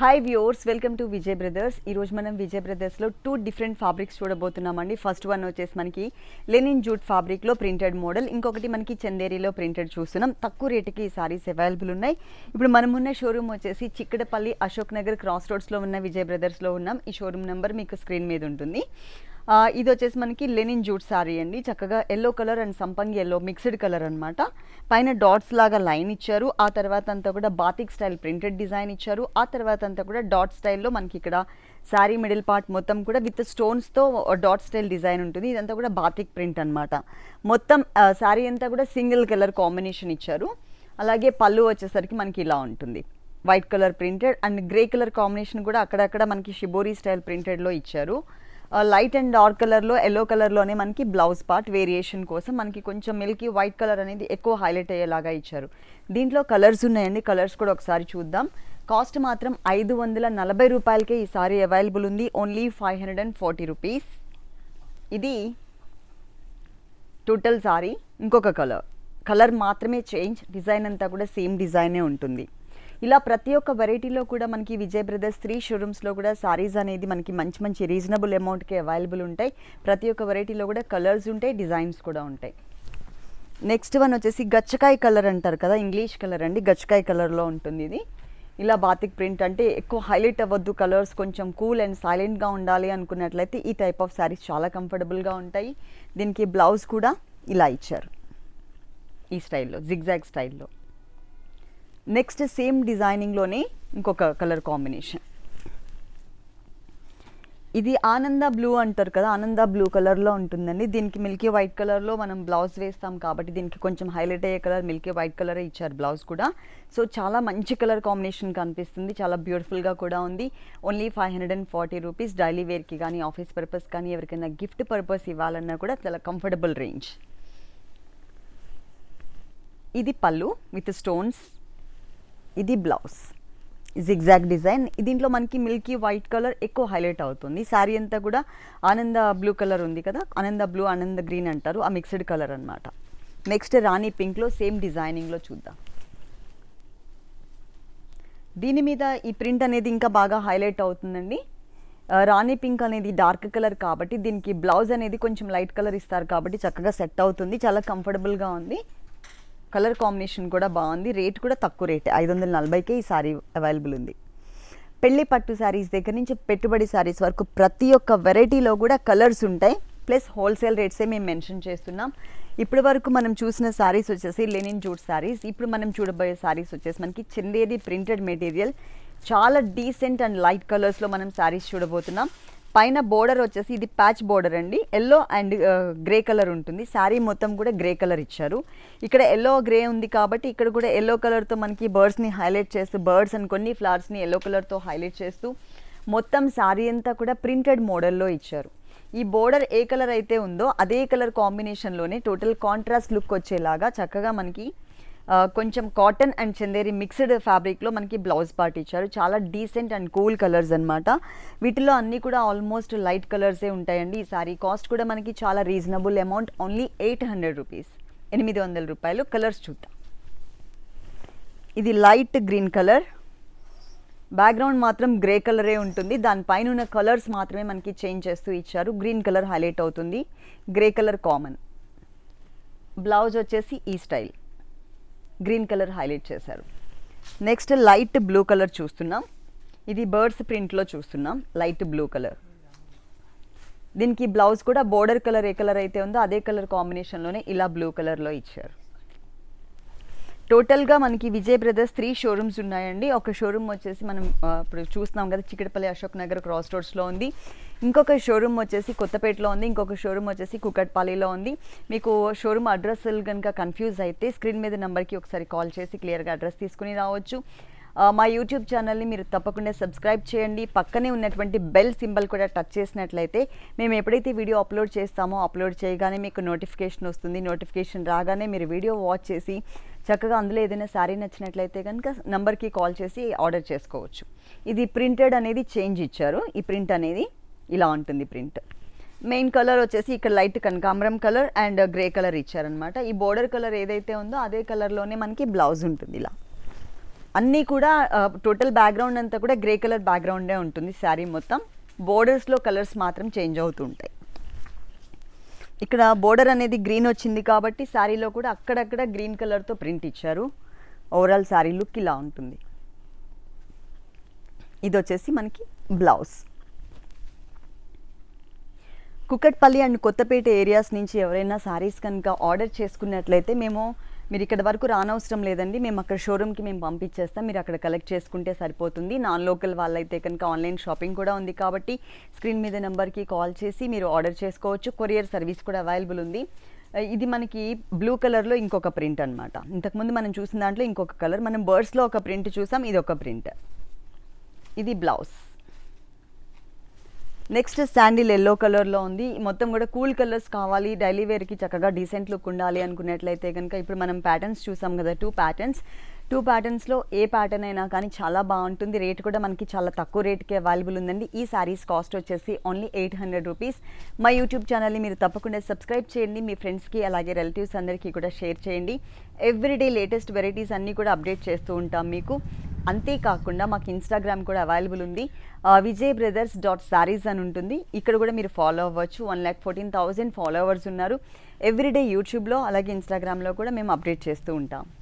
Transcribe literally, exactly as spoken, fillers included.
High viewers welcome to Vijay brothers मन Vijay brothers two different fabrics चूडबोतुन्नामंडि first one वच्चेसि मनकी linen jute fabric printed model इंकोकटी मनकी चंदेरी प्रिंटेड चूस्तुन्नाम तक्कुव रेट्की ई सारीस अवैलबుల్ उन्नायि। इप्पुडु मनम उन्न शोरूम वच्चेसि चिक्कडपल्ली अशोकनगर क्रॉस रोड्स लो उन्न विजय ब्रदर्स लो उन्नाम। ई शोरूम नंबर मीकु स्क्रीन मीद उंटुंदी। ఇది వచ్చేసి మనకి లెనిన్ జూట్ సారీ అండి, చక్కగా yellow కలర్ అండ్ సంపంగి yellow మిక్స్డ్ కలర్ అన్నమాట। పైన డాట్స్ లాగా లైన్ ఇచ్చారు, ఆ తర్వాత అంతా కూడా బాతిక్ స్టైల్ ప్రింటెడ్ డిజైన్ ఇచ్చారు, ఆ తర్వాత అంతా కూడా డాట్ స్టైల్ లో మనకి ఇక్కడ సారీ మిడిల్ పార్ట్ మొత్తం కూడా విత్ స్టోన్స్ తో డాట్ స్టైల్ డిజైన్ ఉంటుంది। ఇదంతా కూడా బాతిక్ ప్రింట్ అన్నమాట। మొత్తం సారీ అంతా కూడా సింగిల్ కలర్ కాంబినేషన్ ఇచ్చారు। అలాగే పల్లు వచ్చేసరికి మనకి ఇలా ఉంటుంది, white colour printed and grey colour combination కూడా అక్కడక్కడ మనకి షిబోరీ స్టైల్ ప్రింటెడ్ లో ఇచ్చారు। లైట్ అండ్ డార్క్ కలర్లో ఎల్లో కలర్లోనే మనకి బ్లౌజ్ పార్ట్ వేరియేషన్ కోసం మనకి కొంచెం మిల్కీ వైట్ కలర్ అనేది ఎక్కువ హైలైట్ అయ్యేలాగా ఇచ్చారు। దీంట్లో కలర్స్ ఉన్నాయండి, కలర్స్ కూడా ఒకసారి చూద్దాం। కాస్ట్ మాత్రం ఐదు వందల నలభై రూపాయలకే ఈ సారీ అవైలబుల్ ఉంది, only five hundred and forty rupees. ఇది టోటల్ సారీ। ఇంకొక కలర్ కలర్ మాత్రమే చేంజ్, డిజైన్ అంతా కూడా సేమ్ డిజైనే ఉంటుంది। ఇలా ప్రతి ఒక్క వెరైటీలో కూడా మనకి విజయ్ బ్రదర్స్ త్రీ షోరూమ్స్లో కూడా సారీస్ అనేది మనకి మంచి మంచి రీజనబుల్ అమౌంట్కి అవైలబుల్ ఉంటాయి। ప్రతి ఒక్క వెరైటీలో కూడా కలర్స్ ఉంటాయి, డిజైన్స్ కూడా ఉంటాయి। నెక్స్ట్ వన్ వచ్చేసి గచ్చకాయ కలర్ అంటారు కదా, ఇంగ్లీష్ కలర్ అండి, గచ్చకాయ కలర్లో ఉంటుంది ఇది। ఇలా బాతిక్ ప్రింట్ అంటే ఎక్కువ హైలైట్ అవ్వద్దు, కలర్స్ కొంచెం కూల్ అండ్ సైలెంట్గా ఉండాలి అనుకున్నట్లయితే ఈ టైప్ ఆఫ్ సారీస్ చాలా కంఫర్టబుల్గా ఉంటాయి। దీనికి బ్లౌజ్ కూడా ఇలా ఇచ్చారు, ఈ స్టైల్లో జిగ్జాగ్ స్టైల్లో। నెక్స్ట్ సేమ్ డిజైనింగ్లోనే ఇంకొక కలర్ కాంబినేషన్, ఇది ఆనంద బ్లూ అంటారు కదా, ఆనంద బ్లూ కలర్లో ఉంటుందండి। దీనికి మిల్కీ వైట్ కలర్లో మనం బ్లౌజ్ వేస్తాం కాబట్టి దీనికి కొంచెం హైలైట్ అయ్యే కలర్ మిల్కీ వైట్ కలరే ఇచ్చారు బ్లౌజ్ కూడా। సో చాలా మంచి కలర్ కాంబినేషన్ కనిపిస్తుంది, చాలా బ్యూటిఫుల్గా కూడా ఉంది। Only five hundred and forty rupees daily వేర్కి కానీ ఆఫీస్ పర్పస్ కానీ ఎవరికైనా గిఫ్ట్ పర్పస్ ఇవ్వాలన్నా కూడా చాలా కంఫర్టబుల్ రేంజ్। ఇది పళ్ళు విత్ స్టోన్స్, ఇది బ్లౌజ్ జిగ్జాగ్ డిజైన్। దీంట్లో మనకి మిల్కీ వైట్ కలర్ ఎక్కువ హైలైట్ అవుతుంది। శారీ అంతా కూడా ఆనంద బ్లూ కలర్ ఉంది కదా, ఆనంద బ్లూ ఆనంద గ్రీన్ అంటారు, ఆ మిక్స్డ్ కలర్ అన్నమాట। నెక్స్ట్ రాణి పింక్లో సేమ్ డిజైనింగ్లో చూద్దాం। దీని మీద ఈ ప్రింట్ అనేది ఇంకా బాగా హైలైట్ అవుతుందండి। రాణి పింక్ అనేది డార్క్ కలర్ కాబట్టి దీనికి బ్లౌజ్ అనేది కొంచెం లైట్ కలర్ ఇస్తారు కాబట్టి చక్కగా సెట్ అవుతుంది, చాలా కంఫర్టబుల్గా ఉంది। కలర్ కాంబినేషన్ కూడా బాగుంది, రేట్ కూడా తక్కువ రేటే, ఐదు వందల నలభైకే ఈ సారీ అవైలబుల్ ఉంది। పెళ్లి పట్టు శారీస్ దగ్గర నుంచి పెట్టుబడి శారీస్ వరకు ప్రతి ఒక్క వెరైటీలో కూడా కలర్స్ ఉంటాయి, ప్లస్ హోల్సేల్ రేట్సే మేము మెన్షన్ చేస్తున్నాం। ఇప్పటి వరకు మనం చూసిన శారీస్ వచ్చేసి లెనిన్ జూట్ శారీస్, ఇప్పుడు మనం చూడబోయే శారీస్ వచ్చేసి మనకి చందేరి ప్రింటెడ్ మెటీరియల్, చాలా డీసెంట్ అండ్ లైట్ కలర్స్లో మనం శారీస్ చూడబోతున్నాం। పైన బోర్డర్ వచ్చేసి ఇది ప్యాచ్ బోర్డర్ అండి, ఎల్లో అండ్ గ్రే కలర్ ఉంటుంది, శారీ మొత్తం కూడా గ్రే కలర్ ఇచ్చారు। ఇక్కడ ఎల్లో గ్రే ఉంది కాబట్టి ఇక్కడ కూడా ఎల్లో కలర్తో మనకి బర్డ్స్ని హైలైట్ చేస్తూ, బర్డ్స్ అండ్ కొన్ని ఫ్లవర్స్ని ఎల్లో కలర్తో హైలైట్ చేస్తూ మొత్తం శారీ అంతా కూడా ప్రింటెడ్ మోడల్లో ఇచ్చారు। ఈ బోర్డర్ ఏ కలర్ అయితే ఉందో అదే కలర్ కాంబినేషన్లోనే టోటల్ కాంట్రాస్ట్ లుక్ వచ్చేలాగా చక్కగా మనకి కొంచెం కాటన్ అండ్ చందేరి మిక్స్డ్ ఫ్యాబ్రిక్లో మనకి బ్లౌజ్ పార్ట్ ఇచ్చారు। చాలా డీసెంట్ అండ్ కూల్ కలర్స్ అన్నమాట, వీటిలో అన్నీ కూడా ఆల్మోస్ట్ లైట్ కలర్సే ఉంటాయండి। ఈ సారీ కాస్ట్ కూడా మనకి చాలా reasonable amount, only eight hundred rupees ఎనిమిది వందల రూపాయలు। కలర్స్ చూద్దాం। ఇది లైట్ గ్రీన్ కలర్, బ్యాక్గ్రౌండ్ మాత్రం గ్రే కలరే ఉంటుంది, దానిపైన ఉన్న కలర్స్ మాత్రమే మనకి చేంజ్ చేస్తూ ఇచ్చారు। గ్రీన్ కలర్ హైలైట్ అవుతుంది, గ్రే కలర్ కామన్, బ్లౌజ్ వచ్చేసి ఈ స్టైల్ గ్రీన్ కలర్ హైలైట్ చేశారు। నెక్స్ట్ లైట్ బ్లూ కలర్ చూస్తున్నాం, ఇది బర్డ్స్ ప్రింట్లో చూస్తున్నాం లైట్ బ్లూ కలర్। దీనికి బ్లౌజ్ కూడా బోర్డర్ కలర్ ఏ కలర్ అయితే ఉందో అదే కలర్ కాంబినేషన్లోనే ఇలా బ్లూ కలర్లో ఇచ్చారు। టోటల్గా మనకి విజయ్ బ్రదర్స్ త్రీ షోరూమ్స్ ఉన్నాయండి। ఒక షోరూమ్ వచ్చేసి మనం ఇప్పుడు చూస్తున్నాం కదా చిక్కడపల్లి అశోక్ నగర్ క్రాస్ రోడ్స్లో ఉంది, ఇంకొక షోరూమ్ వచ్చేసి కొత్తపేటలో ఉంది, ఇంకొక షోరూమ్ వచ్చేసి కూకట్పల్లిలో ఉంది। మీకు షోరూమ్ అడ్రస్లు కనుక కన్ఫ్యూజ్ అయితే స్క్రీన్ మీద నెంబర్కి ఒకసారి కాల్ చేసి క్లియర్గా అడ్రస్ తీసుకుని రావచ్చు। మా యూట్యూబ్ ఛానల్ని మీరు తప్పకుండా సబ్స్క్రైబ్ చేయండి, పక్కనే ఉన్నటువంటి బెల్ సింబల్ కూడా టచ్ చేసినట్లయితే మేము ఎప్పుడైతే వీడియో అప్లోడ్ చేస్తామో అప్లోడ్ చేయగానే మీకు నోటిఫికేషన్ వస్తుంది। నోటిఫికేషన్ రాగానే మీరు వీడియో వాచ్ చేసి చక్కగా అందులో ఏదైనా శారీ నచ్చినట్లయితే కనుక నెంబర్కి కాల్ చేసి ఆర్డర్ చేసుకోవచ్చు। ఇది ప్రింటెడ్ అనేది చేంజ్ ఇచ్చారు, ఈ ప్రింట్ అనేది ఇలా ఉంటుంది ప్రింట్। మెయిన్ కలర్ వచ్చేసి ఇక్కడ లైట్ కనకాంబరం కలర్ అండ్ గ్రే కలర్ ఇచ్చారనమాట। ఈ బోర్డర్ కలర్ ఏదైతే ఉందో అదే కలర్లోనే మనకి బ్లౌజ్ ఉంటుంది ఇలా। अन्नी कूडा टोटल बैकग्राउंड अंता कूडा ग्रे कलर बैकग्राउंड उंटुंदी सारी मोत्तम बॉर्डर्स लो कलर्स मात्रम चेंज अवुतू उंटाई ఇక్కడ బోర్డర్ అనేది గ్రీన్ వచ్చింది కాబట్టి సారీలో కూడా అక్కడక్కడ గ్రీన్ కలర్ తో ప్రింట్ ఇచ్చారు ఓవరాల్ సారీ లుక్ ఇలా ఉంటుంది ఇది వచ్చేసి మనకి blouse Kukatpally and Kothapet areas నుంచి ఎవరైనా సారీస్ కనుక ఆర్డర్ చేసుకున్నట్లయితే మేము మీరు ఇక్కడ వరకు రానవసరం లేదండి మేము అక్కడ షోరూమ్ కి మేము పంపించేస్తాం మీరు అక్కడ కలెక్ట్ చేసుకుంటే సరిపోతుంది నాన్ లోకల్ వాళ్ళైతే కనుక ఆన్లైన్ షాపింగ్ కూడా ఉంది కాబట్టి స్క్రీన్ మీద నంబర్ కి కాల్ చేసి మీరు ఆర్డర్ చేసుకోవచ్చు కొరియర్ సర్వీస్ కూడా అవైలబుల్ ఉంది ఇది మనకి బ్లూ కలర్ లో ఇంకొక ప్రింట్ అన్నమాట ఇంతకు ముందు మనం చూసిన దాంట్లో ఇంకొక కలర్ మనం బర్డ్స్ లో ఒక ప్రింట్ చూసాం ఇది ఒక ప్రింట్ ఇది blouse next sandal yellow colour లో ఉంది మొత్తం కూడా కూల్ కలర్స్ కావాలి డైలీ వేర్ కి చక్కగా డిసెంట్ లుక్ ఉండాలి అనుకున్నట్లయితే గనుక ఇప్పుడు మనం ప్యాటర్న్స్ చూసాం కదా టూ ప్యాటర్న్స్ టూ ప్యాటర్న్స్ లో ఏ ప్యాటర్న్ అయినా కానీ చాలా బాగుంటుంది రేట్ కూడా మనకి చాలా తక్కువ రేట్ కే అవైలబుల్ ఉందండి ఈ సారీస్ కాస్ట్ వచ్చేసి ఓన్లీ ఎయిట్ హండ్రెడ్ రూపీస్ మా YouTube ఛానల్ ని మీరు తప్పకుండా సబ్స్క్రైబ్ చేయండి మీ ఫ్రెండ్స్ కి అలాగే రిలేటివ్స్ అందరికీ కూడా షేర్ చేయండి ఎవ్రీడే లేటెస్ట్ వెరైటీస్ అన్ని కూడా అప్డేట్ చేస్తూ ఉంటాం మీకు అంతే కాకుండా మాకు Instagram కూడా అవైలబుల్ ఉంది విజయ్ బ్రదర్స్ డాట్ సారీస్ అని ఉంటుంది ఇక్కడ కూడా మీరు ఫాలో అవ్వచ్చు వన్ లక్ష పదిహేను వేల ఫాలోవర్స్ ఉన్నారు ఎవ్రీడే YouTube లో అలాగే Instagram లో కూడా మేము అప్డేట్ చేస్తూ ఉంటాం